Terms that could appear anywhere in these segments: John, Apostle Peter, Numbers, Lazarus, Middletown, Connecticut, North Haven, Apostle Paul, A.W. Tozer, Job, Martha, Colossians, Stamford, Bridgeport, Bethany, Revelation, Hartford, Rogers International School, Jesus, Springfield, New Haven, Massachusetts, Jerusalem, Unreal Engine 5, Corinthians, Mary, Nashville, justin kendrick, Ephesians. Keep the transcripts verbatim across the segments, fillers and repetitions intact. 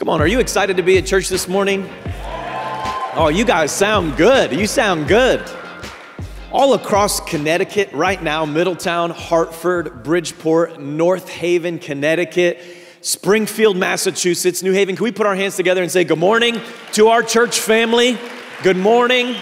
Come on, are you excited to be at church this morning? Oh, you guys sound good. You sound good. All across Connecticut right now, Middletown, Hartford, Bridgeport, North Haven, Connecticut, Springfield, Massachusetts, New Haven. Can we put our hands together and say good morning to our church family? Good morning.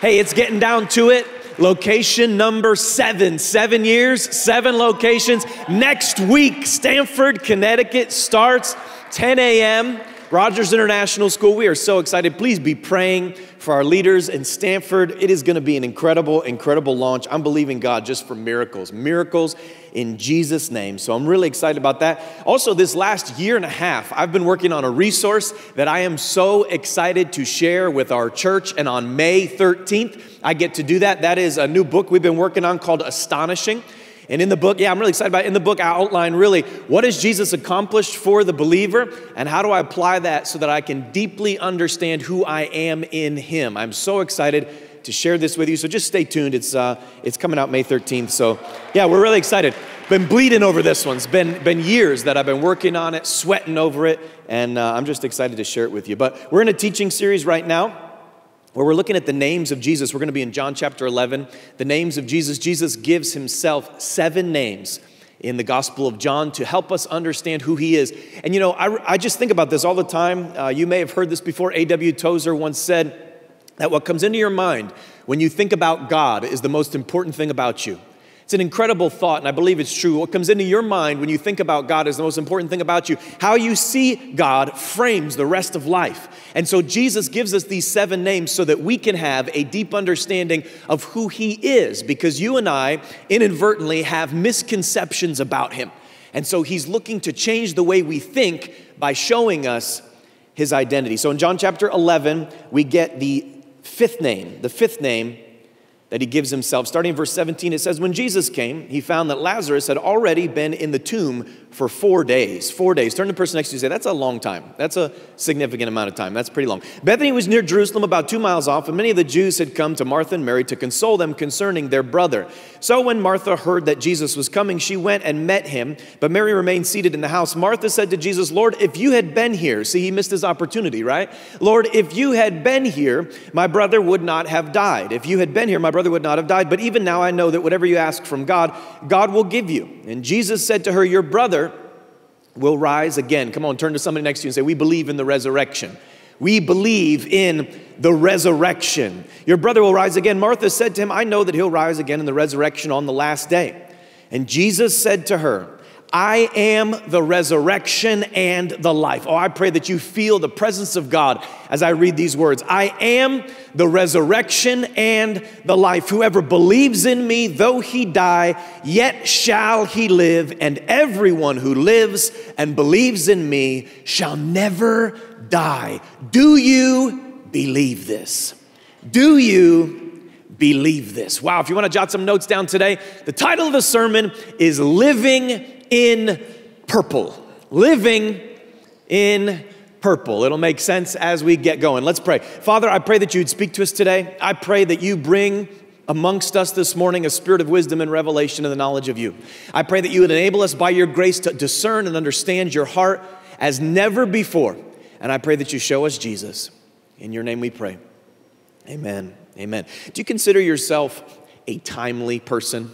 Hey, it's getting down to it. Location number seven, seven years, seven locations. Next week, Stamford, Connecticut starts ten a m Rogers International School. We are so excited. Please be praying for our leaders in Stamford. It is going to be an incredible, incredible launch. I'm believing God just for miracles, miracles in Jesus' name. So I'm really excited about that. Also, this last year and a half, I've been working on a resource that I am so excited to share with our church. And on May thirteenth, I get to do that. That is a new book we've been working on called Astonishing. And in the book, yeah, I'm really excited about it. In the book, I outline really what has Jesus accomplished for the believer and how do I apply that so that I can deeply understand who I am in him. I'm so excited to share this with you. So just stay tuned. It's, uh, it's coming out May thirteenth. So yeah, we're really excited. Been bleeding over this one. It's been, been years that I've been working on it, sweating over it. And uh, I'm just excited to share it with you. But we're in a teaching series right now where we're looking at the names of Jesus. We're going to be in John chapter eleven, the names of Jesus. Jesus gives himself seven names in the Gospel of John to help us understand who he is. And you know, I, I just think about this all the time. Uh, you may have heard this before. A W Tozer once said that what comes into your mind when you think about God is the most important thing about you. It's an incredible thought, and I believe it's true. What comes into your mind when you think about God is the most important thing about you. How you see God frames the rest of life. And so Jesus gives us these seven names so that we can have a deep understanding of who he is, because you and I inadvertently have misconceptions about him. And so he's looking to change the way we think by showing us his identity. So in John chapter eleven, we get the fifth name, the fifth name that he gives himself. Starting in verse seventeen, it says, when Jesus came, he found that Lazarus had already been in the tomb for four days. Four days. Turn to the person next to you and say, that's a long time. That's a significant amount of time. That's pretty long. Bethany was near Jerusalem, about two miles off, and many of the Jews had come to Martha and Mary to console them concerning their brother. So when Martha heard that Jesus was coming, she went and met him, but Mary remained seated in the house. Martha said to Jesus, Lord, if you had been here, see, he missed his opportunity, right? Lord, if you had been here, my brother would not have died. If you had been here, my brother brother would not have died, but even now I know that whatever you ask from God, God will give you. And Jesus said to her, your brother will rise again. Come on, turn to somebody next to you and say, we believe in the resurrection. We believe in the resurrection. Your brother will rise again. Martha said to him, I know that he'll rise again in the resurrection on the last day. And Jesus said to her, I am the resurrection and the life. Oh, I pray that you feel the presence of God as I read these words. I am the resurrection and the life. Whoever believes in me, though he die, yet shall he live. And everyone who lives and believes in me shall never die. Do you believe this? Do you believe this? Believe this. Wow, if you want to jot some notes down today, the title of the sermon is Living in Purple. Living in Purple. It'll make sense as we get going. Let's pray. Father, I pray that you'd speak to us today. I pray that you bring amongst us this morning a spirit of wisdom and revelation and the knowledge of you. I pray that you would enable us by your grace to discern and understand your heart as never before. And I pray that you show us Jesus. In your name we pray. Amen. Amen. Do you consider yourself a timely person?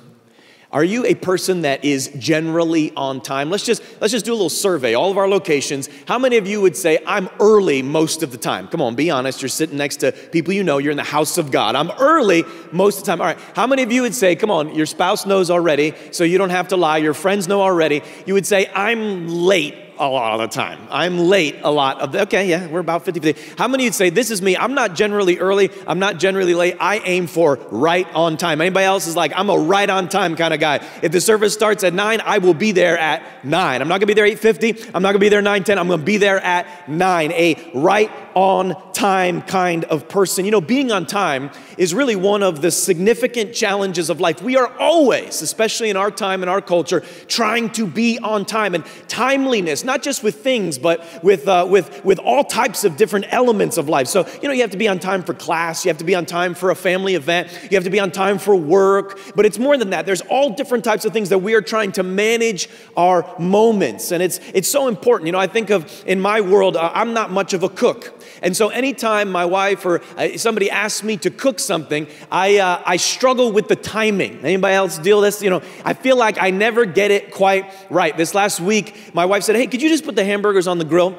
Are you a person that is generally on time? Let's just, let's just do a little survey, all of our locations. How many of you would say, I'm early most of the time? Come on, be honest. You're sitting next to people you know. You're in the house of God. I'm early most of the time. All right. How many of you would say, come on, your spouse knows already, so you don't have to lie. Your friends know already. You would say, I'm late a lot of the time. I'm late a lot of the, okay, yeah, we're about fifty fifty. How many of you would say, this is me, I'm not generally early, I'm not generally late, I aim for right on time. Anybody else is like, I'm a right on time kind of guy. If the service starts at nine, I will be there at nine. I'm not gonna be there eight fifty, I'm not gonna be there nine ten, I'm gonna be there at nine, a right on time kind of person. You know, being on time is really one of the significant challenges of life. We are always, especially in our time and our culture, trying to be on time. And timeliness, not just with things, but with, uh, with, with all types of different elements of life. So, you know, you have to be on time for class. You have to be on time for a family event. You have to be on time for work. But it's more than that. There's all different types of things that we are trying to manage our moments. And it's, it's so important. You know, I think of, in my world, uh, I'm not much of a cook. And so anytime my wife or somebody asks me to cook something, I, uh, I struggle with the timing. Anybody else deal with this? You know, I feel like I never get it quite right. This last week, my wife said, hey, could you just put the hamburgers on the grill?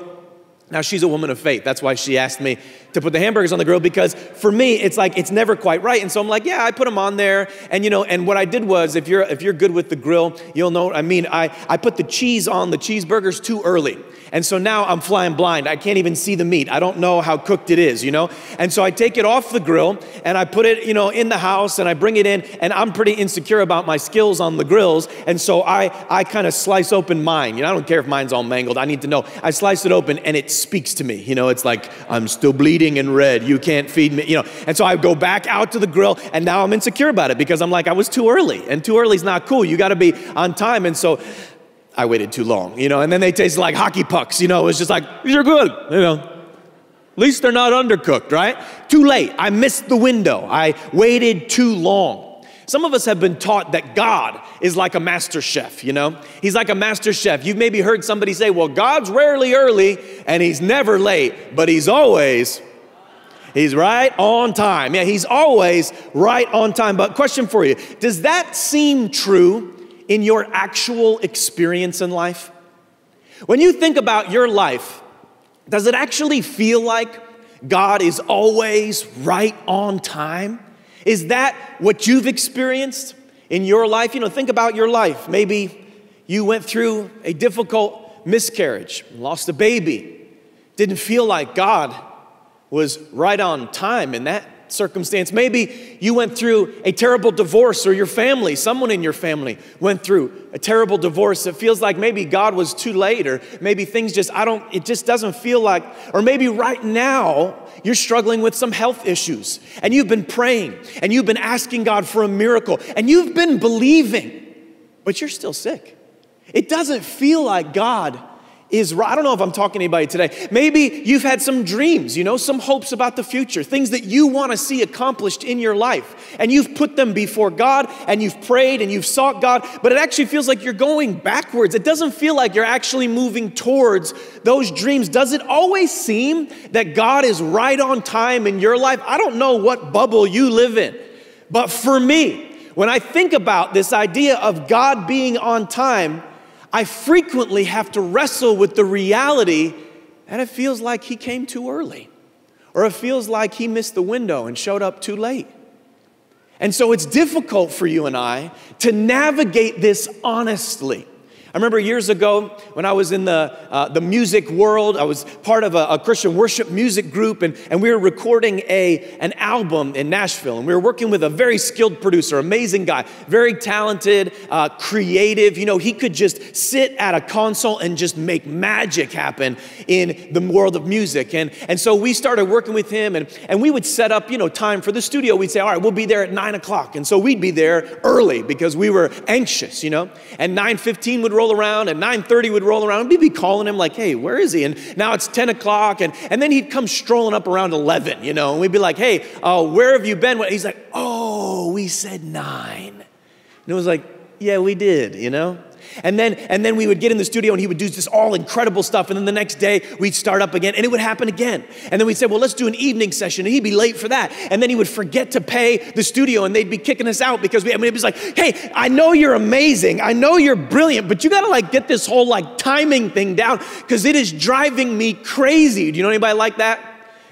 Now, she's a woman of faith. That's why she asked me to put the hamburgers on the grill, because for me, it's like, it's never quite right. And so I'm like, yeah, I put them on there. And, you know, and what I did was, if you're, if you're good with the grill, you'll know what I mean. I, I put the cheese on the cheeseburgers too early. And so now I'm flying blind. I can't even see the meat. I don't know how cooked it is, you know? And so I take it off the grill and I put it, you know, in the house and I bring it in, and I'm pretty insecure about my skills on the grills. And so I, I kind of slice open mine. You know, I don't care if mine's all mangled. I need to know. I slice it open and it's speaks to me. You know, it's like, I'm still bleeding and red. You can't feed me, you know. And so I go back out to the grill, and now I'm insecure about it because I'm like, I was too early, and too early is not cool. You got to be on time. And so I waited too long, you know, and then they tasted like hockey pucks, you know. It was just like, you're good, you know. At least they're not undercooked, right? Too late. I missed the window. I waited too long. Some of us have been taught that God is like a master chef, you know? He's like a master chef. You've maybe heard somebody say, well, God's rarely early and he's never late, but he's always, he's right on time. Yeah, he's always right on time. But question for you, does that seem true in your actual experience in life? When you think about your life, does it actually feel like God is always right on time? Is that what you've experienced in your life? You know, think about your life. Maybe you went through a difficult miscarriage, lost a baby, didn't feel like God was right on time in that circumstance. Maybe you went through a terrible divorce, or your family, someone in your family went through a terrible divorce. It feels like maybe God was too late, or maybe things just, I don't, it just doesn't feel like, or maybe right now, you're struggling with some health issues, and you've been praying, and you've been asking God for a miracle, and you've been believing, but you're still sick. It doesn't feel like God is right. I don't know if I'm talking to anybody today. Maybe you've had some dreams, you know, some hopes about the future, things that you want to see accomplished in your life, and you've put them before God, and you've prayed, and you've sought God, but it actually feels like you're going backwards. It doesn't feel like you're actually moving towards those dreams. Does it always seem that God is right on time in your life? I don't know what bubble you live in, but for me, when I think about this idea of God being on time, I frequently have to wrestle with the reality that it feels like he came too early, or it feels like he missed the window and showed up too late. And so it's difficult for you and I to navigate this honestly. I remember years ago when I was in the, uh, the music world, I was part of a, a Christian worship music group, and, and we were recording a, an album in Nashville, and we were working with a very skilled producer, amazing guy, very talented, uh, creative. You know, he could just sit at a console and just make magic happen in the world of music. And, and so we started working with him, and, and we would set up, you know, time for the studio. We'd say, all right, we'll be there at nine o'clock. And so we'd be there early because we were anxious, you know, and nine fifteen would roll around, and nine thirty would roll around, and we'd be calling him like, hey, where is he? And now it's ten o'clock, and, and then he'd come strolling up around eleven, you know, and we'd be like, hey, uh, where have you been? He's like, oh, we said nine. And it was like, yeah, we did, you know? And then, and then we would get in the studio and he would do this all incredible stuff. And then the next day we'd start up again and it would happen again. And then we'd say, well, let's do an evening session. And he'd be late for that. And then he would forget to pay the studio and they'd be kicking us out because we, I mean, it was like, hey, I know you're amazing. I know you're brilliant, but you got to like get this whole like timing thing down because it is driving me crazy. Do you know anybody like that?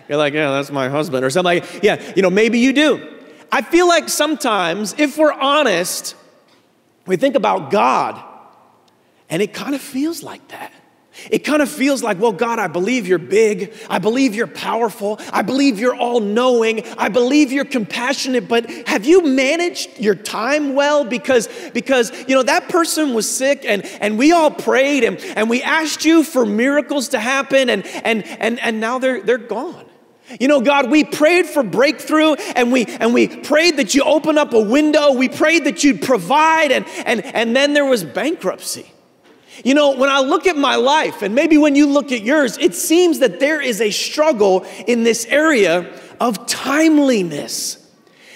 You're like, yeah, that's my husband or something like, yeah, you know, maybe you do. I feel like sometimes if we're honest, we think about God, and it kind of feels like that. It kind of feels like, well, God, I believe you're big. I believe you're powerful. I believe you're all-knowing. I believe you're compassionate, but have you managed your time well? Because, because you know, that person was sick, and, and we all prayed, and, and we asked you for miracles to happen, and, and, and, and now they're, they're gone. You know, God, we prayed for breakthrough, and we, and we prayed that you open up a window. We prayed that you'd provide, and, and, and then there was bankruptcy. You know, when I look at my life, and maybe when you look at yours, it seems that there is a struggle in this area of timeliness.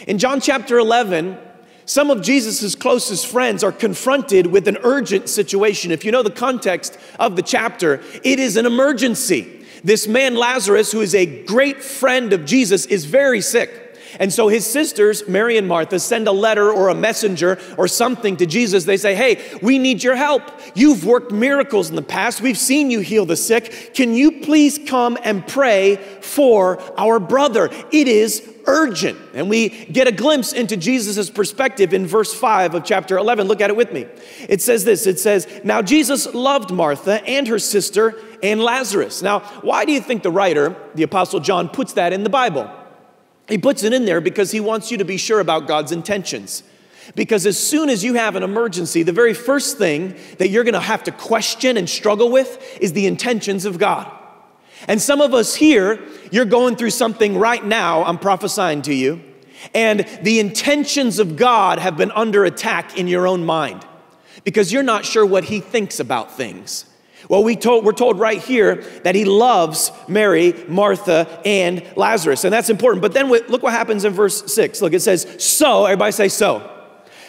In John chapter eleven, some of Jesus' closest friends are confronted with an urgent situation. If you know the context of the chapter, it is an emergency. This man Lazarus, who is a great friend of Jesus, is very sick. And so his sisters, Mary and Martha, send a letter or a messenger or something to Jesus. They say, hey, we need your help. You've worked miracles in the past. We've seen you heal the sick. Can you please come and pray for our brother? It is urgent. And we get a glimpse into Jesus' perspective in verse five of chapter eleven. Look at it with me. It says this. It says, now Jesus loved Martha and her sister and Lazarus. Now, why do you think the writer, the Apostle John, puts that in the Bible? He puts it in there because he wants you to be sure about God's intentions. Because as soon as you have an emergency, the very first thing that you're going to have to question and struggle with is the intentions of God. And some of us here, you're going through something right now, I'm prophesying to you, and the intentions of God have been under attack in your own mind because you're not sure what he thinks about things. Well, we told, we're told right here that he loves Mary, Martha, and Lazarus, and that's important. But then look what happens in verse six. Look, it says, so, everybody say so.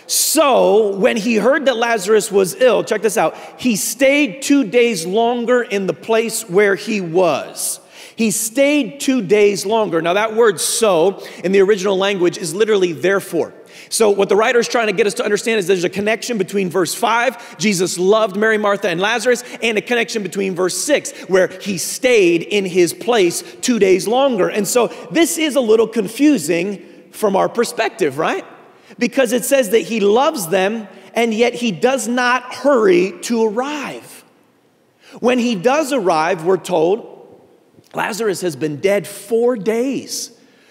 So when he heard that Lazarus was ill, check this out, he stayed two days longer in the place where he was. He stayed two days longer. Now that word so in the original language is literally therefore. So what the writer is trying to get us to understand is there's a connection between verse five, Jesus loved Mary, Martha, and Lazarus, and a connection between verse six, where he stayed in his place two days longer. And so this is a little confusing from our perspective, right? Because it says that he loves them, and yet he does not hurry to arrive. When he does arrive, we're told, Lazarus has been dead four days,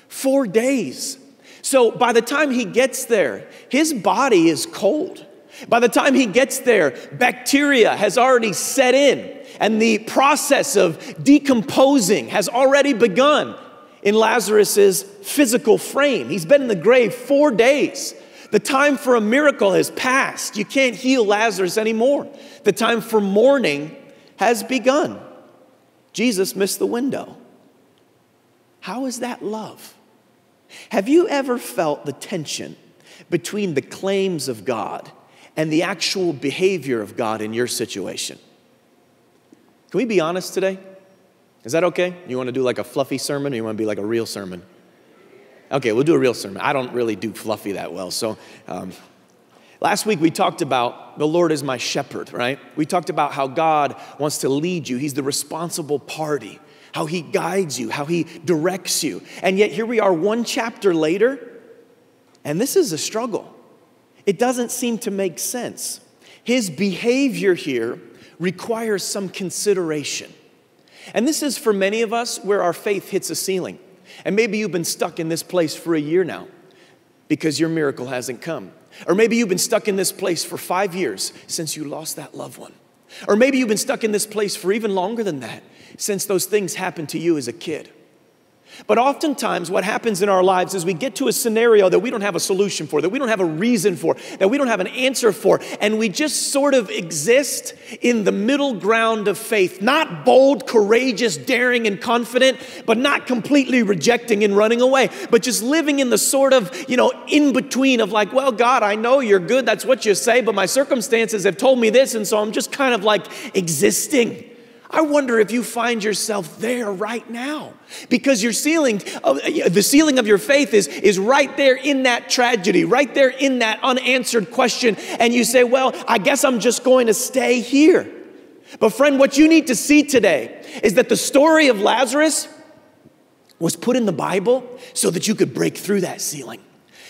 four days. So by the time he gets there, his body is cold. By the time he gets there, bacteria has already set in, and the process of decomposing has already begun in Lazarus's physical frame. He's been in the grave four days. The time for a miracle has passed. You can't heal Lazarus anymore. The time for mourning has begun. Jesus missed the window. How is that love? Have you ever felt the tension between the claims of God and the actual behavior of God in your situation? Can we be honest today? Is that okay? You want to do like a fluffy sermon, or you want to be like a real sermon? Okay, we'll do a real sermon. I don't really do fluffy that well. So um, last week we talked about the Lord is my shepherd, right? We talked about how God wants to lead you. He's the responsible party. How he guides you, how he directs you. And yet here we are one chapter later, and this is a struggle. It doesn't seem to make sense. His behavior here requires some consideration. And this is for many of us where our faith hits a ceiling. And maybe you've been stuck in this place for a year now because your miracle hasn't come. Or maybe you've been stuck in this place for five years since you lost that loved one. Or maybe you've been stuck in this place for even longer than that, since those things happened to you as a kid. But oftentimes what happens in our lives is we get to a scenario that we don't have a solution for, that we don't have a reason for, that we don't have an answer for, and we just sort of exist in the middle ground of faith. Not bold, courageous, daring, and confident, but not completely rejecting and running away, but just living in the sort of, you know, in-between of like, well, God, I know you're good, that's what you say, but my circumstances have told me this, and so I'm just kind of like existing. I wonder if you find yourself there right now, because your ceiling, uh, the ceiling of your faith is, is right there in that tragedy, right there in that unanswered question. And you say, well, I guess I'm just going to stay here. But friend, what you need to see today is that the story of Lazarus was put in the Bible so that you could break through that ceiling.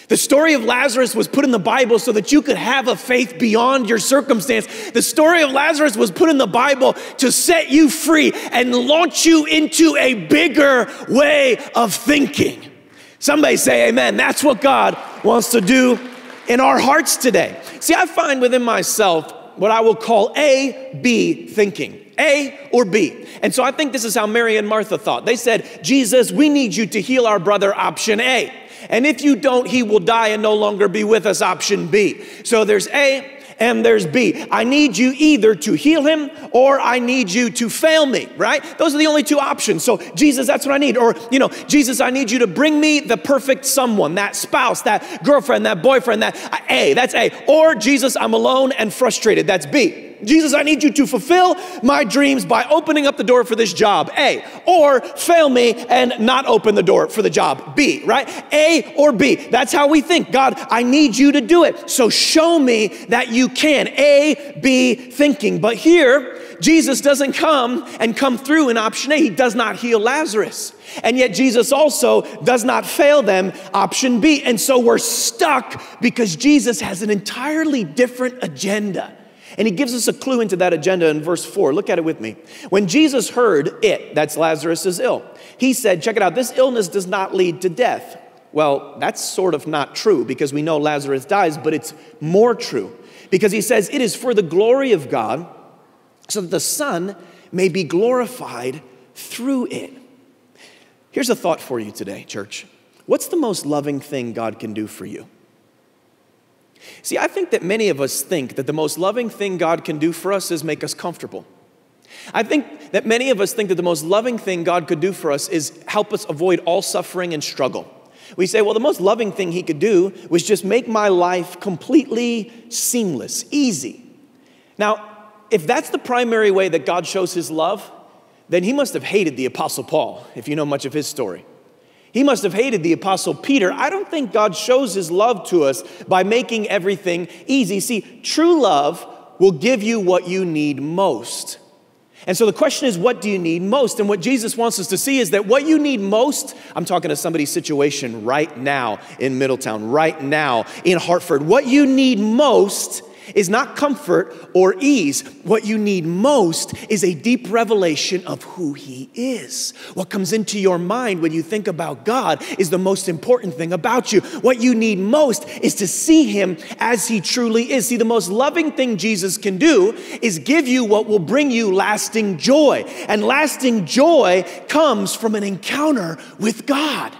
The story of Lazarus was put in the Bible so that you could have a faith beyond your circumstance. The story of Lazarus was put in the Bible to set you free and launch you into a bigger way of thinking. Somebody say amen. That's what God wants to do in our hearts today. See, I find within myself what I will call A B thinking. A or B. And so I think this is how Mary and Martha thought. They said, Jesus, we need you to heal our brother, option A. And if you don't, he will die and no longer be with us, option B. So there's A and there's B. I need you either to heal him or I need you to fail me, right? Those are the only two options. So Jesus, that's what I need. Or, you know, Jesus, I need you to bring me the perfect someone, that spouse, that girlfriend, that boyfriend, that A, that's A. Or Jesus, I'm alone and frustrated, that's B. Jesus, I need you to fulfill my dreams by opening up the door for this job, A. Or fail me and not open the door for the job, B, right? A or B. That's how we think. God, I need you to do it. So show me that you can. A, B thinking. But here, Jesus doesn't come and come through in option A. He does not heal Lazarus. And yet Jesus also does not fail them, option B. And so we're stuck because Jesus has an entirely different agenda. And he gives us a clue into that agenda in verse four. Look at it with me. When Jesus heard it, that's Lazarus is ill, he said, check it out, this illness does not lead to death. Well, that's sort of not true because we know Lazarus dies, but it's more true because he says it is for the glory of God so that the Son may be glorified through it. Here's a thought for you today, church. What's the most loving thing God can do for you? See, I think that many of us think that the most loving thing God can do for us is make us comfortable. I think that many of us think that the most loving thing God could do for us is help us avoid all suffering and struggle. We say, well, the most loving thing he could do was just make my life completely seamless, easy. Now, if that's the primary way that God shows his love, then he must have hated the Apostle Paul, if you know much of his story. He must have hated the Apostle Peter. I don't think God shows his love to us by making everything easy. See, true love will give you what you need most. And so the question is, what do you need most? And what Jesus wants us to see is that what you need most, I'm talking to somebody's situation right now in Middletown, right now in Hartford. What you need most is not comfort or ease. What you need most is a deep revelation of who he is. What comes into your mind when you think about God is the most important thing about you. What you need most is to see him as he truly is. See, the most loving thing Jesus can do is give you what will bring you lasting joy. And lasting joy comes from an encounter with God.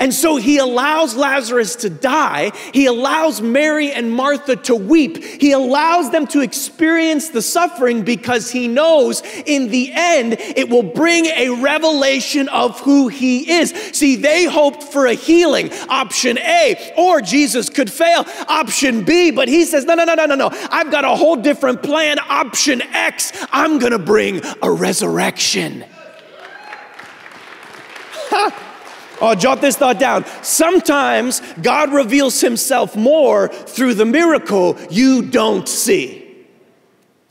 And so he allows Lazarus to die. He allows Mary and Martha to weep. He allows them to experience the suffering because he knows in the end it will bring a revelation of who he is. See, they hoped for a healing, option A, or Jesus could fail, option B. But he says, no, no, no, no, no, no. I've got a whole different plan, option X. I'm going to bring a resurrection. Ha! Oh, jot this thought down. Sometimes God reveals himself more through the miracle you don't see.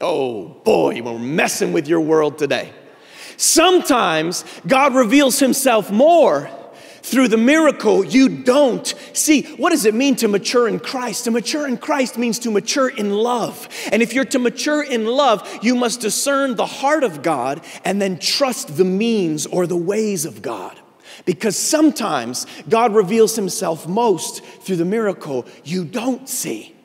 Oh boy, we're messing with your world today. Sometimes God reveals himself more through the miracle you don't see. What does it mean to mature in Christ? To mature in Christ means to mature in love. And if you're to mature in love, you must discern the heart of God and then trust the means or the ways of God. Because sometimes God reveals himself most through the miracle you don't see.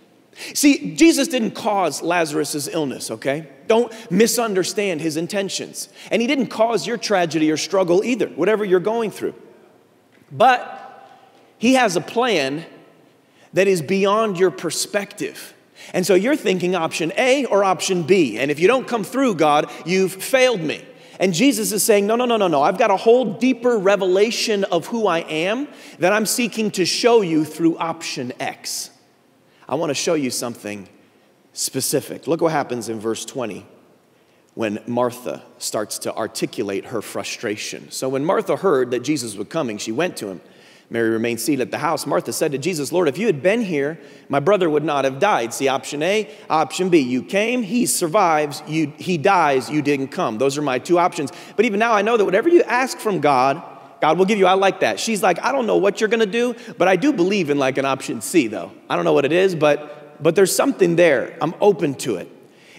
See, Jesus didn't cause Lazarus' illness, okay? Don't misunderstand his intentions. And he didn't cause your tragedy or struggle either, whatever you're going through. But he has a plan that is beyond your perspective. And so you're thinking option A or option B. And if you don't come through, God, you've failed me. And Jesus is saying, no, no, no, no, no. I've got a whole deeper revelation of who I am that I'm seeking to show you through option X. I want to show you something specific. Look what happens in verse twenty when Martha starts to articulate her frustration. So when Martha heard that Jesus was coming, she went to him. Mary remained seated at the house. Martha said to Jesus, Lord, if you had been here, my brother would not have died. See, option A, option B. You came, he survives, you, he dies, you didn't come. Those are my two options. But even now I know that whatever you ask from God, God will give you. I like that. She's like, I don't know what you're going to do, but I do believe in like an option C though. I don't know what it is, but, but there's something there. I'm open to it.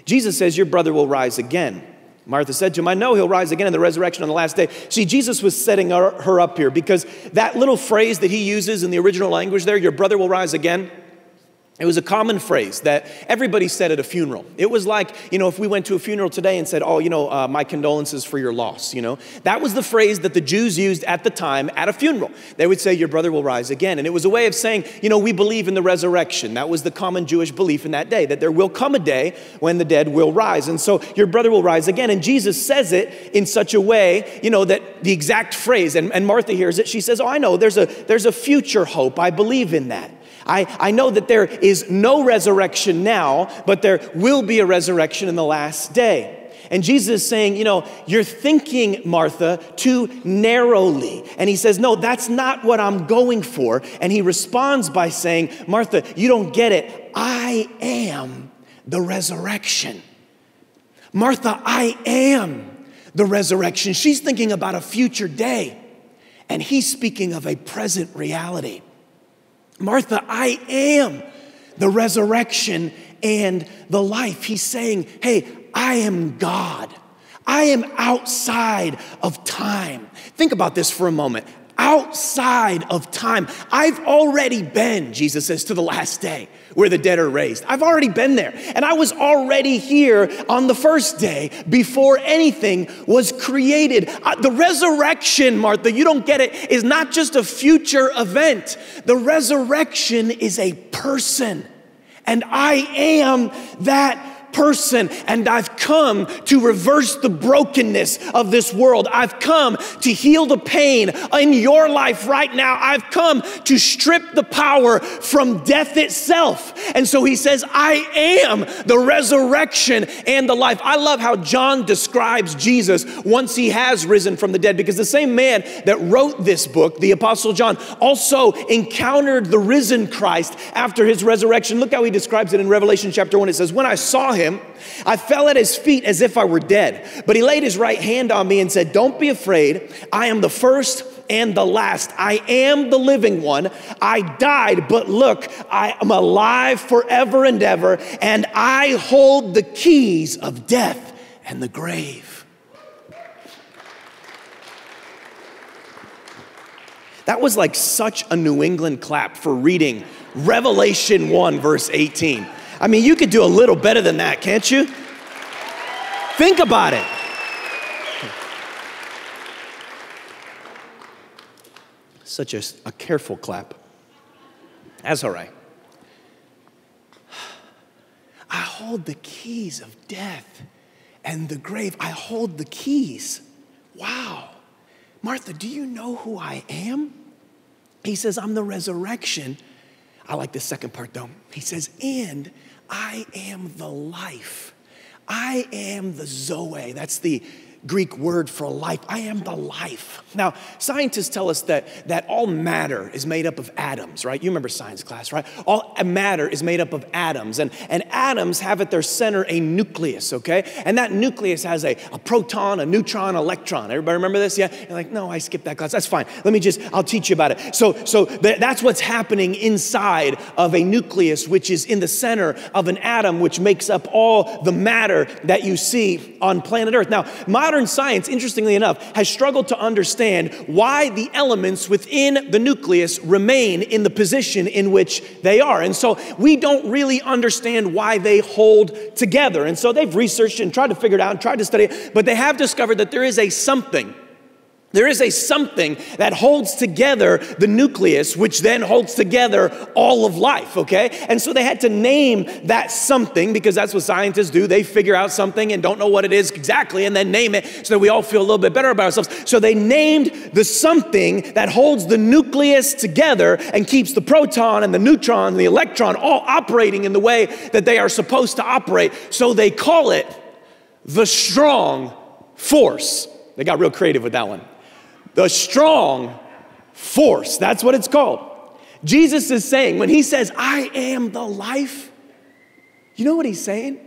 Jesus says, your brother will rise again. Martha said to him, I know he'll rise again in the resurrection on the last day. See, Jesus was setting her, her up here because that little phrase that he uses in the original language there, your brother will rise again, it was a common phrase that everybody said at a funeral. It was like, you know, if we went to a funeral today and said, oh, you know, uh, my condolences for your loss, you know. That was the phrase that the Jews used at the time at a funeral. They would say, your brother will rise again. And it was a way of saying, you know, we believe in the resurrection. That was the common Jewish belief in that day, that there will come a day when the dead will rise. And so your brother will rise again. And Jesus says it in such a way, you know, that the exact phrase, and, and Martha hears it, she says, oh, I know, there's a, there's a future hope. I believe in that. I, I know that there is no resurrection now, but there will be a resurrection in the last day. And Jesus is saying, you know, you're thinking, Martha, too narrowly. And he says, no, that's not what I'm going for. And he responds by saying, Martha, you don't get it. I am the resurrection. Martha, I am the resurrection. She's thinking about a future day. And he's speaking of a present reality. Martha, I am the resurrection and the life. He's saying, hey, I am God. I am outside of time. Think about this for a moment. Outside of time. I've already been, Jesus says, to the last day where the dead are raised. I've already been there. And I was already here on the first day before anything was created. Uh, the resurrection, Martha, you don't get it, is not just a future event. The resurrection is a person. And I am that person, and I've come to reverse the brokenness of this world. I've come to heal the pain in your life right now. I've come to strip the power from death itself. And so he says, I am the resurrection and the life. I love how John describes Jesus once he has risen from the dead, because the same man that wrote this book, the Apostle John, also encountered the risen Christ after his resurrection. Look how he describes it in Revelation chapter one. It says, when I saw him, Him, I fell at his feet as if I were dead, but he laid his right hand on me and said, don't be afraid. I am the first and the last. I am the living one. I died, but look, I am alive forever and ever, and I hold the keys of death and the grave. That was like such a New England clap for reading Revelation one, verse eighteen. I mean, you could do a little better than that, can't you? Think about it. Such a, a careful clap. That's all right. I hold the keys of death and the grave. I hold the keys. Wow. Martha, do you know who I am? He says, I'm the resurrection. I like this second part though. He says, and I am the life. I am the Zoe. That's the Greek word for life. I am the life. Now, scientists tell us that, that all matter is made up of atoms, right? You remember science class, right? All matter is made up of atoms. And, and atoms have at their center a nucleus, okay? And that nucleus has a, a proton, a neutron, electron. Everybody remember this? Yeah? You're like, no, I skipped that class. That's fine. Let me just, I'll teach you about it. So, so th- that's what's happening inside of a nucleus, which is in the center of an atom, which makes up all the matter that you see on planet Earth. Now, modern Modern science, interestingly enough, has struggled to understand why the elements within the nucleus remain in the position in which they are. And so we don't really understand why they hold together. And so they've researched and tried to figure it out and tried to study it, but they have discovered that there is a something. There is a something that holds together the nucleus, which then holds together all of life, okay? And so they had to name that something, because that's what scientists do. They figure out something and don't know what it is exactly, and then name it so that we all feel a little bit better about ourselves. So they named the something that holds the nucleus together and keeps the proton and the neutron and the electron all operating in the way that they are supposed to operate. So they call it the strong force. They got real creative with that one. The strong force, that's what it's called. Jesus is saying, when he says, I am the life, you know what he's saying?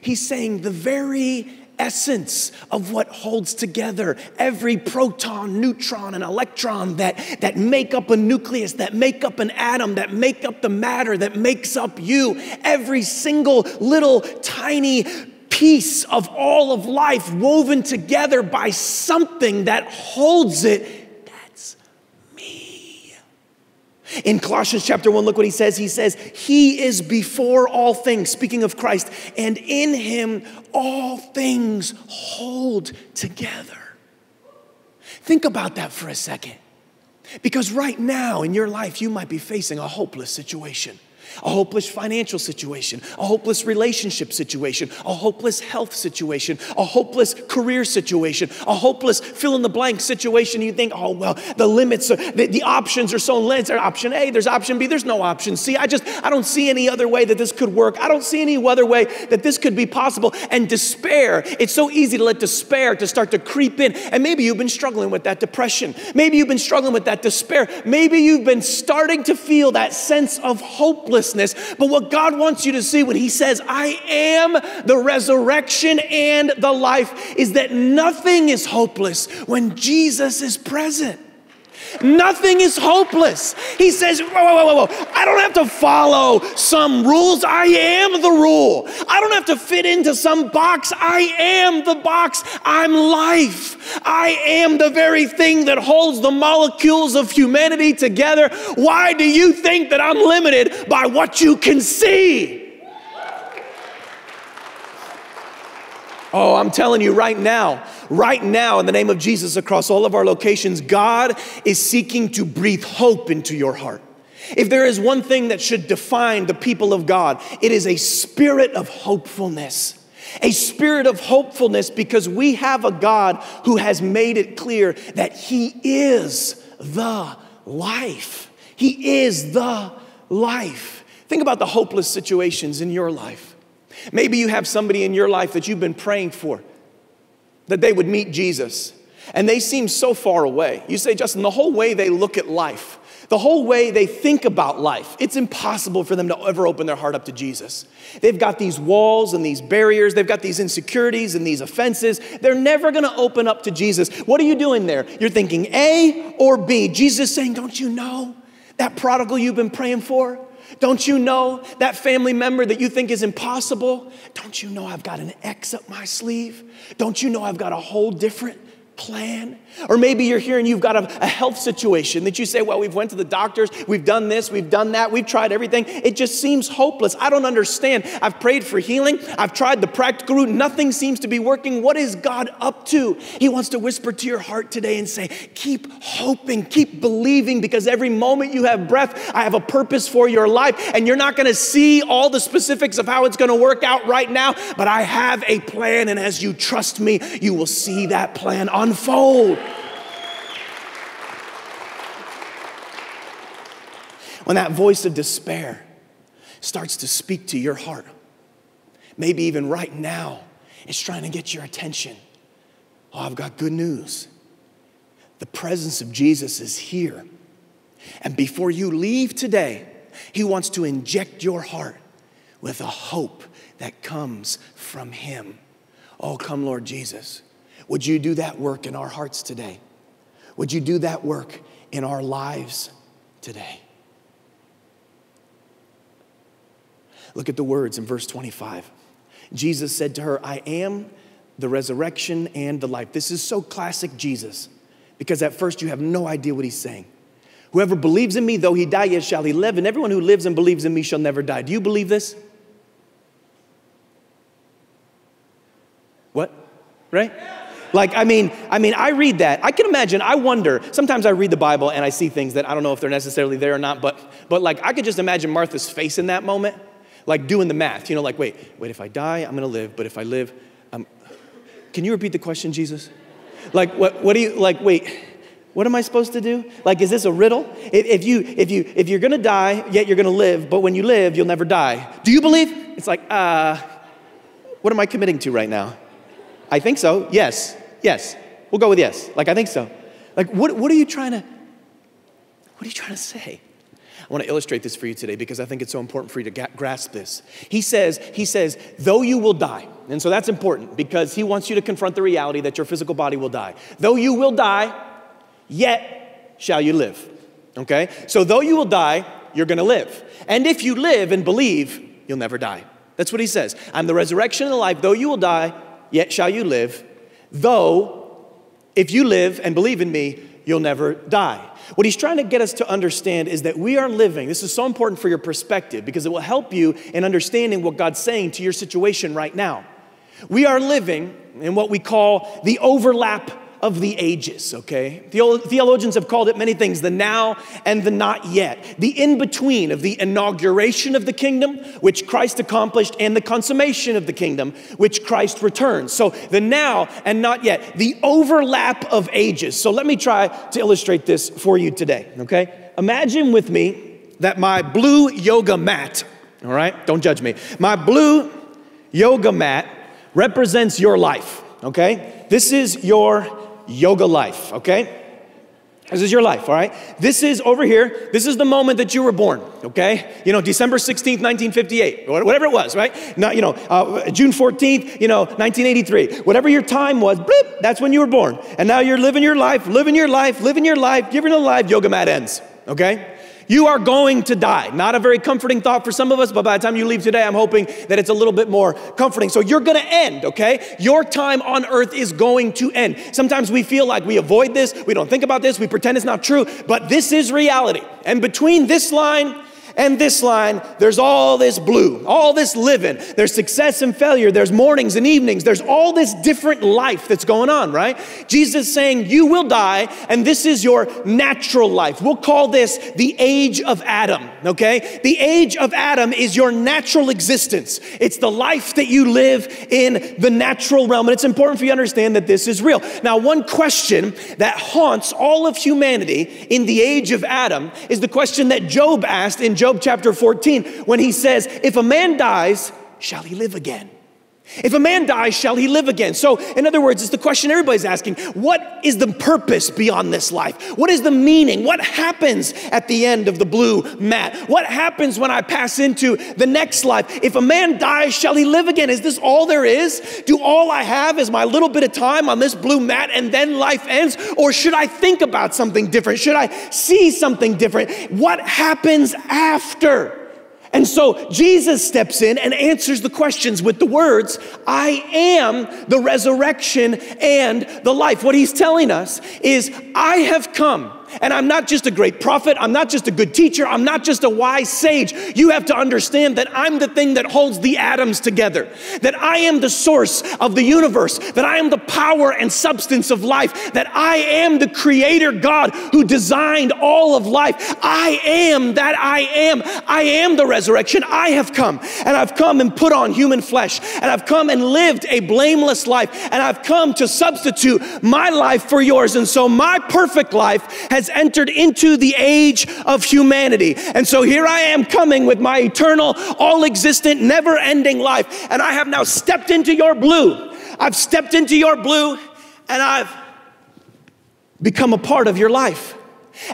He's saying the very essence of what holds together every proton, neutron, and electron that, that make up a nucleus, that make up an atom, that make up the matter, that makes up you. Every single little tiny piece of all of life woven together by something that holds it. That's me. In Colossians chapter one, look what he says. He says, he is before all things, speaking of Christ, and in him all things hold together. Think about that for a second. Because right now in your life, you might be facing a hopeless situation. A hopeless financial situation, a hopeless relationship situation, a hopeless health situation, a hopeless career situation, a hopeless fill-in-the-blank situation. You think, oh, well, the limits, are, the, the options are so limited. There's option A, there's option B, there's no option C. I just, I don't see any other way that this could work. I don't see any other way that this could be possible. And despair, it's so easy to let despair to start to creep in. And maybe you've been struggling with that depression. Maybe you've been struggling with that despair. Maybe you've been starting to feel that sense of hopelessness. But what God wants you to see when he says, I am the resurrection and the life, is that nothing is hopeless when Jesus is present. Nothing is hopeless. He says, whoa, whoa, whoa, whoa, I don't have to follow some rules. I am the rule. I don't have to fit into some box. I am the box. I'm life. I am the very thing that holds the molecules of humanity together. Why do you think that I'm limited by what you can see? Oh, I'm telling you right now, right now, in the name of Jesus, across all of our locations, God is seeking to breathe hope into your heart. If there is one thing that should define the people of God, it is a spirit of hopefulness. A spirit of hopefulness, because we have a God who has made it clear that he is the life. He is the life. Think about the hopeless situations in your life. Maybe you have somebody in your life that you've been praying for, that they would meet Jesus, and they seem so far away. You say, Justin, the whole way they look at life, the whole way they think about life, it's impossible for them to ever open their heart up to Jesus. They've got these walls and these barriers. They've got these insecurities and these offenses. They're never going to open up to Jesus. What are you doing there? You're thinking A or B. Jesus saying, don't you know that prodigal you've been praying for? Don't you know that family member that you think is impossible? Don't you know I've got an ex up my sleeve? Don't you know I've got a whole different plan? Or maybe you're here and you've got a, a health situation that you say, well, we've went to the doctors, we've done this, we've done that, we've tried everything. It just seems hopeless. I don't understand. I've prayed for healing. I've tried the practical route. Nothing seems to be working. What is God up to? He wants to whisper to your heart today and say, keep hoping, keep believing, because every moment you have breath, I have a purpose for your life, and you're not going to see all the specifics of how it's going to work out right now, but I have a plan, and as you trust me, you will see that plan on unfold. When that voice of despair starts to speak to your heart, maybe even right now, it's trying to get your attention. Oh, I've got good news. The presence of Jesus is here. And before you leave today, he wants to inject your heart with a hope that comes from him. Oh, come, Lord Jesus. Would you do that work in our hearts today? Would you do that work in our lives today? Look at the words in verse twenty-five. Jesus said to her, I am the resurrection and the life. This is so classic Jesus, because at first you have no idea what he's saying. Whoever believes in me, though he die, yet shall he live. And everyone who lives and believes in me shall never die. Do you believe this? What? Right? Like, I mean, I mean, I read that. I can imagine, I wonder. Sometimes I read the Bible and I see things that I don't know if they're necessarily there or not, but, but like, I could just imagine Martha's face in that moment, like doing the math, you know, like, wait, wait, if I die, I'm gonna live, but if I live, I'm... Can you repeat the question, Jesus? Like, what, what do you, like, wait, what am I supposed to do? Like, is this a riddle? If, if, you, if, you, if you're gonna die, yet you're gonna live, but when you live, you'll never die. Do you believe? It's like, uh, what am I committing to right now? I think so, yes, yes. We'll go with yes, like I think so. Like what, what are you trying to, what are you trying to say? I want to illustrate this for you today because I think it's so important for you to grasp this. He says, he says, though you will die, And so that's important because he wants you to confront the reality that your physical body will die. Though you will die, yet shall you live. Okay? So though you will die, you're going to live. And if you live and believe, you'll never die. That's what he says. I'm the resurrection and the life. Though you will die, yet shall you live. Though, if you live and believe in me, you'll never die. What he's trying to get us to understand is that we are living. This is so important for your perspective because it will help you in understanding what God's saying to your situation right now. We are living in what we call the overlap of the ages, okay? Theologians have called it many things, the now and the not yet. The in-between of the inauguration of the kingdom, which Christ accomplished, and the consummation of the kingdom, which Christ returns. So the now and not yet, the overlap of ages. So let me try to illustrate this for you today, okay? Imagine with me that my blue yoga mat, all right? Don't judge me. My blue yoga mat represents your life, okay? This is your yoga life, okay? This is your life, all right? This is over here. This is the moment that you were born, okay? You know, December sixteenth, nineteen fifty-eight, whatever it was, right? Now, you know, uh, June fourteenth, you know, nineteen eighty-three. Whatever your time was, bloop, that's when you were born. And now you're living your life, living your life, living your life, giving it a life, yoga mat ends, okay? You are going to die. Not a very comforting thought for some of us, but by the time you leave today, I'm hoping that it's a little bit more comforting. So you're going to end, okay? Your time on earth is going to end. Sometimes we feel like we avoid this. We don't think about this. We pretend it's not true, but this is reality. And between this line and this line, there's all this blue, all this living. There's success and failure. There's mornings and evenings. There's all this different life that's going on, right? Jesus saying, you will die, and this is your natural life. We'll call this the age of Adam, okay? The age of Adam is your natural existence. It's the life that you live in the natural realm, and it's important for you to understand that this is real. Now, one question that haunts all of humanity in the age of Adam is the question that Job asked in Job Job chapter fourteen, when he says, if a man dies, shall he live again? If a man dies, shall he live again? So in other words, it's the question everybody's asking, what is the purpose beyond this life? What is the meaning? What happens at the end of the blue mat? What happens when I pass into the next life? If a man dies, shall he live again? Is this all there is? Do all I have is my little bit of time on this blue mat and then life ends? Or should I think about something different? Should I see something different? What happens after? And so Jesus steps in and answers the questions with the words, I am the resurrection and the life. What he's telling us is, I have come. And I'm not just a great prophet. I'm not just a good teacher. I'm not just a wise sage. You have to understand that I'm the thing that holds the atoms together, that I am the source of the universe, that I am the power and substance of life, that I am the creator God who designed all of life. I am that I am. I am the resurrection. I have come, and I've come and put on human flesh, and I've come and lived a blameless life, and I've come to substitute my life for yours. And so my perfect life has has entered into the age of humanity. And so here I am coming with my eternal, all-existent, never-ending life. And I have now stepped into your blue. I've stepped into your blue, and I've become a part of your life.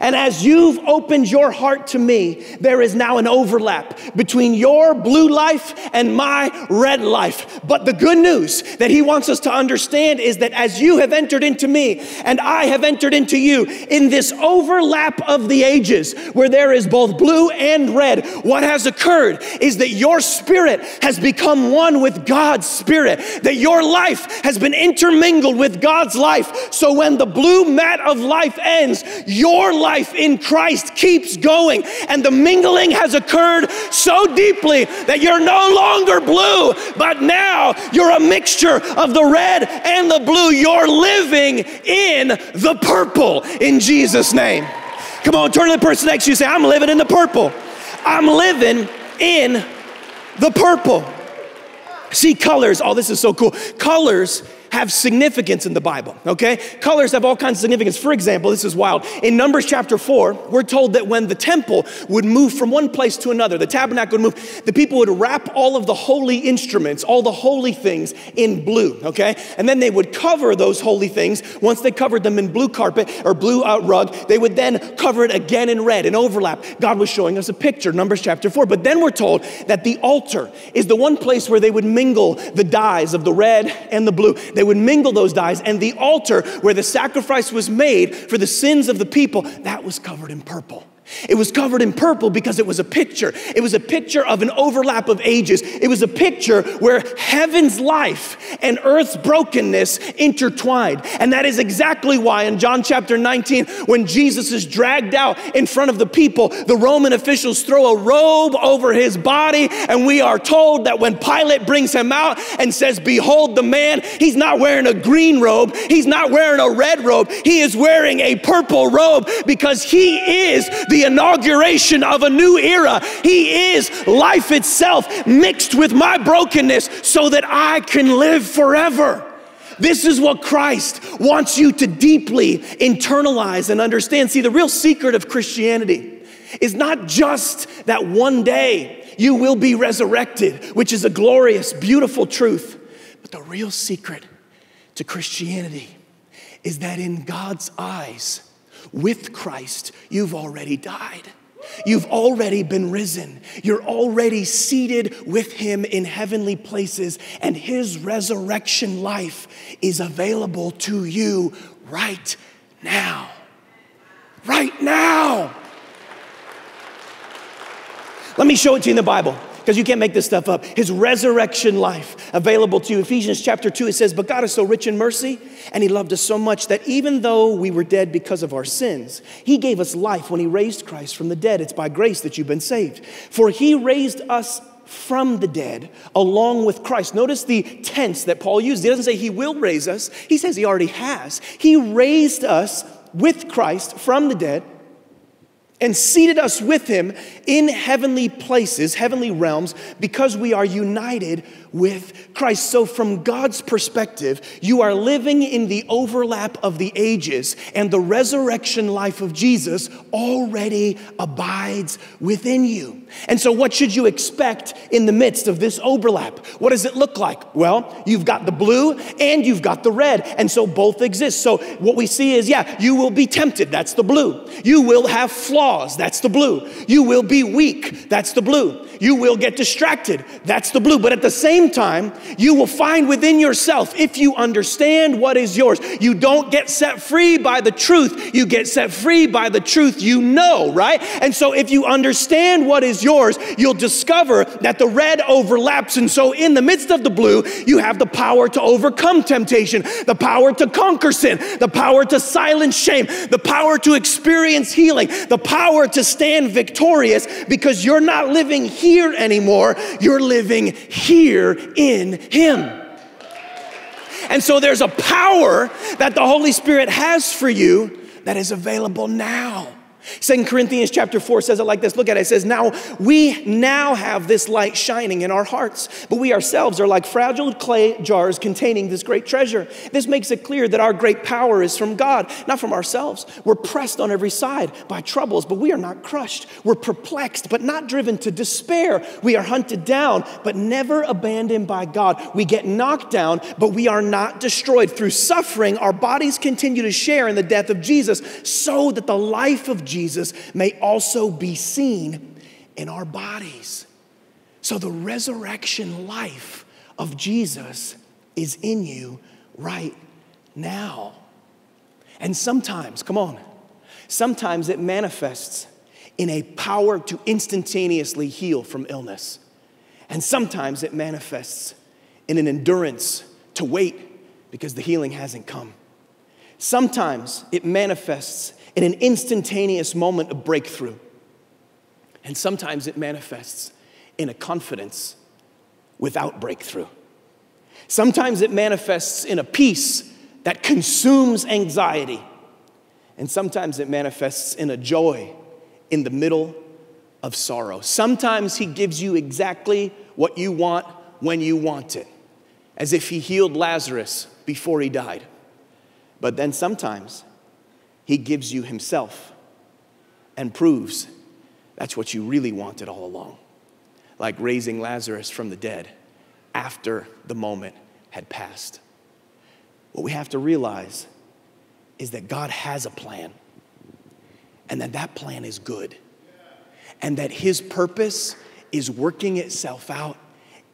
And as you've opened your heart to me, there is now an overlap between your blue life and my red life. But the good news that he wants us to understand is that as you have entered into me and I have entered into you, in this overlap of the ages where there is both blue and red, what has occurred is that your spirit has become one with God's spirit, that your life has been intermingled with God's life. So when the blue mat of life ends, your life in Christ keeps going, and the mingling has occurred so deeply that you're no longer blue, but now you're a mixture of the red and the blue. You're living in the purple in Jesus' name. Come on, turn to the person next to you and say, I'm living in the purple. I'm living in the purple. See, colors, oh, this is so cool. Colors have significance in the Bible, okay? Colors have all kinds of significance. For example, this is wild. In Numbers chapter four, we're told that when the temple would move from one place to another, the tabernacle would move, the people would wrap all of the holy instruments, all the holy things in blue, okay? And then they would cover those holy things. Once they covered them in blue carpet or blue uh, rug, they would then cover it again in red, an overlap. God was showing us a picture, Numbers chapter four. But then we're told that the altar is the one place where they would mingle the dyes of the red and the blue. They would mingle those dyes, and the altar where the sacrifice was made for the sins of the people, that was covered in purple. It was covered in purple because it was a picture. It was a picture of an overlap of ages. It was a picture where heaven's life and earth's brokenness intertwined. And that is exactly why in John chapter nineteen, when Jesus is dragged out in front of the people, the Roman officials throw a robe over his body, and we are told that when Pilate brings him out and says, "Behold the man," he's not wearing a green robe. He's not wearing a red robe. He is wearing a purple robe because he is the The inauguration of a new era. He is life itself mixed with my brokenness so that I can live forever. This is what Christ wants you to deeply internalize and understand. See, the real secret of Christianity is not just that one day you will be resurrected, which is a glorious, beautiful truth, but the real secret to Christianity is that in God's eyes, with Christ, you've already died. You've already been risen. You're already seated with him in heavenly places, and his resurrection life is available to you right now. Right now. Let me show it to you in the Bible, because you can't make this stuff up. His resurrection life available to you. Ephesians chapter two, it says, "But God is so rich in mercy, and he loved us so much that even though we were dead because of our sins, he gave us life when he raised Christ from the dead. It's by grace that you've been saved. For he raised us from the dead along with Christ." Notice the tense that Paul used. He doesn't say he will raise us. He says he already has. He raised us with Christ from the dead and seated us with him in heavenly places, heavenly realms, because we are united with Christ. So from God's perspective, you are living in the overlap of the ages, and the resurrection life of Jesus already abides within you. And so what should you expect in the midst of this overlap? What does it look like? Well, you've got the blue and you've got the red, and so both exist. So what we see is, yeah, you will be tempted. That's the blue. You will have flaws. That's the blue. You will be weak. That's the blue. You will get distracted. That's the blue. But at the same time, you will find within yourself, if you understand what is yours, you don't get set free by the truth. You get set free by the truth you know, right? And so if you understand what is yours, you'll discover that the red overlaps. And so in the midst of the blue, you have the power to overcome temptation, the power to conquer sin, the power to silence shame, the power to experience healing, the power Power to stand victorious, because you're not living here anymore. You're living here in him. And so there's a power that the Holy Spirit has for you that is available now. Second Corinthians chapter four says it like this. Look at it. It says, now we now have this light shining in our hearts, but we ourselves are like fragile clay jars containing this great treasure. This makes it clear that our great power is from God, not from ourselves. We're pressed on every side by troubles, but we are not crushed. We're perplexed, but not driven to despair. We are hunted down, but never abandoned by God. We get knocked down, but we are not destroyed. Through suffering, our bodies continue to share in the death of Jesus, so that the life of Jesus Jesus may also be seen in our bodies. So the resurrection life of Jesus is in you right now. And sometimes, come on, sometimes it manifests in a power to instantaneously heal from illness. And sometimes it manifests in an endurance to wait because the healing hasn't come. Sometimes it manifests in an instantaneous moment of breakthrough. And sometimes it manifests in a confidence without breakthrough. Sometimes it manifests in a peace that consumes anxiety. And sometimes it manifests in a joy in the middle of sorrow. Sometimes he gives you exactly what you want when you want it. As if he healed Lazarus before he died. But then sometimes he gives you himself and proves that's what you really wanted all along. Like raising Lazarus from the dead after the moment had passed. What we have to realize is that God has a plan, and that that plan is good, and that his purpose is working itself out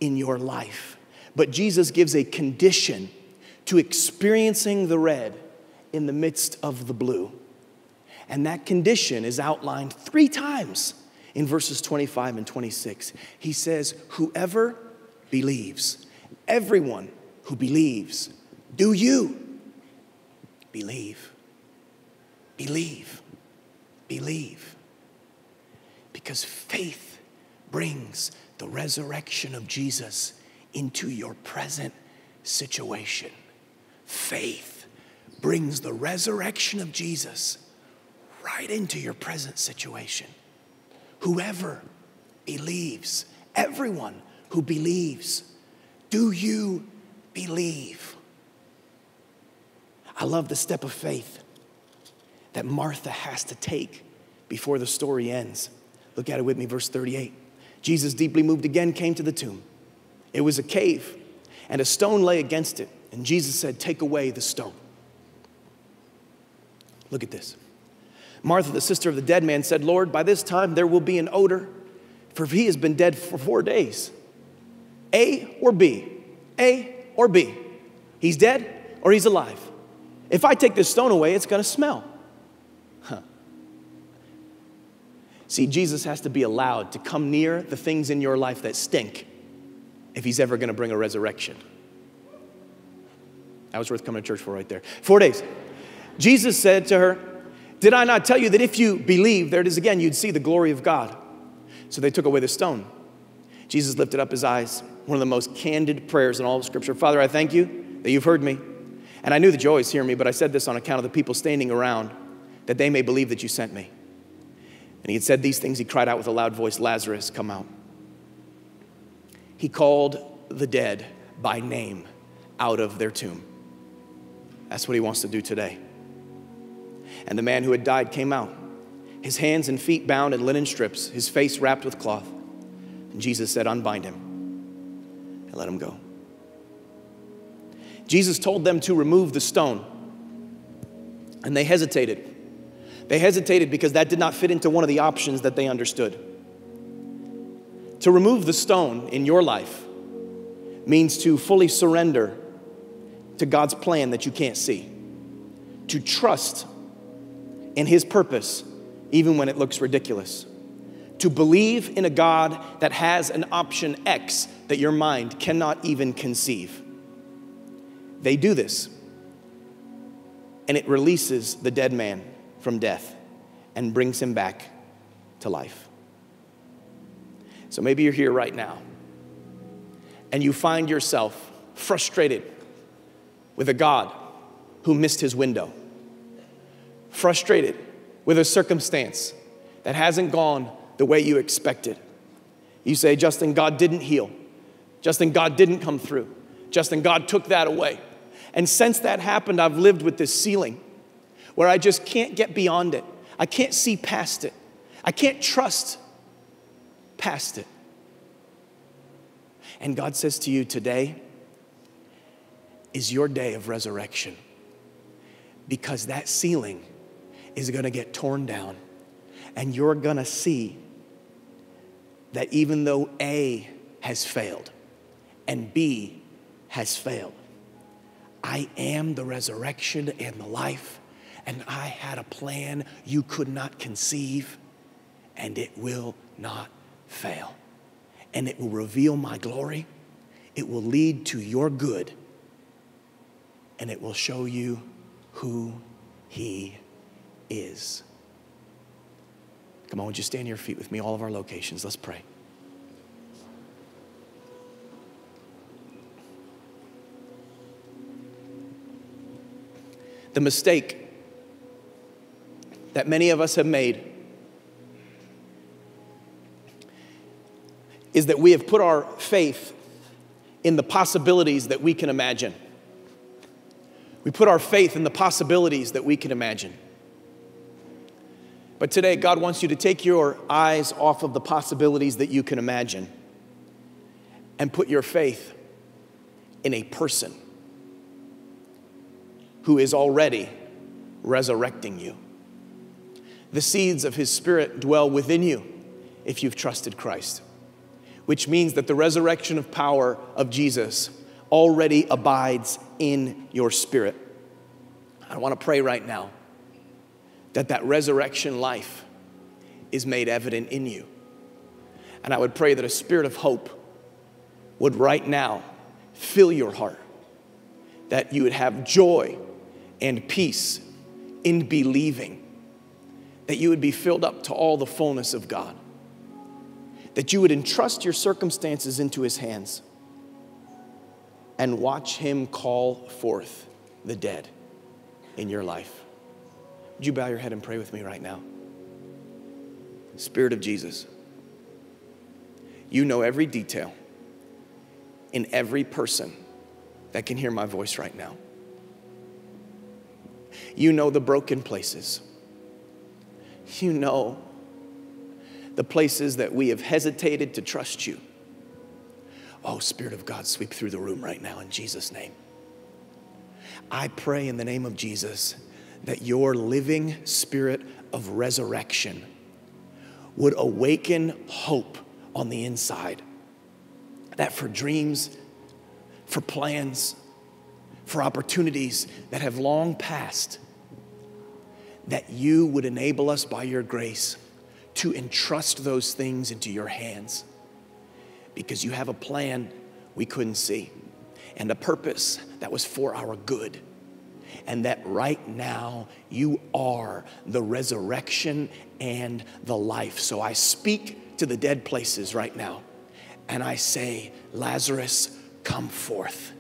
in your life. But Jesus gives a condition to experiencing the red in the midst of the blue. And that condition is outlined three times in verses twenty-five and twenty-six. He says, whoever believes, everyone who believes, do you believe? Believe. Believe. Because faith brings the resurrection of Jesus into your present situation. Faith brings the resurrection of Jesus right into your present situation. Whoever believes, everyone who believes, do you believe? I love the step of faith that Martha has to take before the story ends. Look at it with me, verse thirty-eight. Jesus, deeply moved again, came to the tomb. It was a cave, and a stone lay against it. And Jesus said, take away the stone. Look at this. Martha, the sister of the dead man, said, Lord, by this time there will be an odor, for he has been dead for four days. A or B? A or B? He's dead or he's alive. If I take this stone away, it's going to smell. Huh. See, Jesus has to be allowed to come near the things in your life that stink if he's ever going to bring a resurrection. That was worth coming to church for right there. Four days. Jesus said to her, did I not tell you that if you believe, there it is again, you'd see the glory of God? So they took away the stone. Jesus lifted up his eyes, one of the most candid prayers in all of Scripture. Father, I thank you that you've heard me. And I knew that you always hear me, but I said this on account of the people standing around, that they may believe that you sent me. And he had said these things, he cried out with a loud voice, Lazarus, come out. He called the dead by name out of their tomb. That's what he wants to do today. And the man who had died came out, his hands and feet bound in linen strips, his face wrapped with cloth. And Jesus said, unbind him and let him go. Jesus told them to remove the stone, and they hesitated. They hesitated because that did not fit into one of the options that they understood. To remove the stone in your life means to fully surrender to God's plan that you can't see, to trust in his purpose, even when it looks ridiculous. To believe in a God that has an option X that your mind cannot even conceive. They do this, and it releases the dead man from death and brings him back to life. So maybe you're here right now, and you find yourself frustrated with a God who missed his window. Frustrated with a circumstance that hasn't gone the way you expected. You say, Justin, God didn't heal. Justin, God didn't come through. Justin, God took that away. And since that happened, I've lived with this ceiling where I just can't get beyond it. I can't see past it. I can't trust past it. And God says to you, today is your day of resurrection, because that ceiling is going to get torn down, and you're going to see that even though A has failed and B has failed, I am the resurrection and the life, and I had a plan you could not conceive, and it will not fail. And it will reveal my glory, it will lead to your good, and it will show you who he is. Come on, would you stand to your feet with me, all of our locations. Let's pray. The mistake that many of us have made is that we have put our faith in the possibilities that we can imagine. We put our faith in the possibilities that we can imagine. But today, God wants you to take your eyes off of the possibilities that you can imagine and put your faith in a person who is already resurrecting you. The seeds of his Spirit dwell within you if you've trusted Christ, which means that the resurrection of power of Jesus already abides in your spirit. I want to pray right now that that resurrection life is made evident in you. And I would pray that a spirit of hope would right now fill your heart, that you would have joy and peace in believing, that you would be filled up to all the fullness of God, that you would entrust your circumstances into his hands and watch him call forth the dead in your life. Would you bow your head and pray with me right now? Spirit of Jesus, you know every detail in every person that can hear my voice right now. You know the broken places. You know the places that we have hesitated to trust you. Oh, Spirit of God, sweep through the room right now in Jesus' name. I pray in the name of Jesus that your living spirit of resurrection would awaken hope on the inside. That for dreams, for plans, for opportunities that have long passed, that you would enable us by your grace to entrust those things into your hands, because you have a plan we couldn't see and a purpose that was for our good, and that right now you are the resurrection and the life. So I speak to the dead places right now and I say, Lazarus, come forth.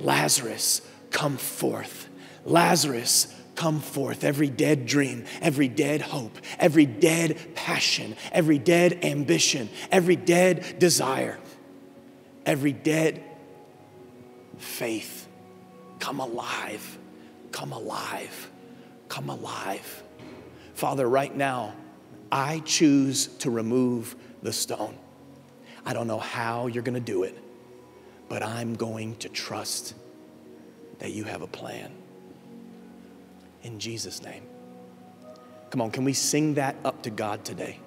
Lazarus, come forth. Lazarus, come forth. Every dead dream, every dead hope, every dead passion, every dead ambition, every dead desire, every dead faith, come alive, come alive, come alive. Father, right now, I choose to remove the stone. I don't know how you're going to do it, but I'm going to trust that you have a plan. In Jesus' name. Come on, can we sing that up to God today?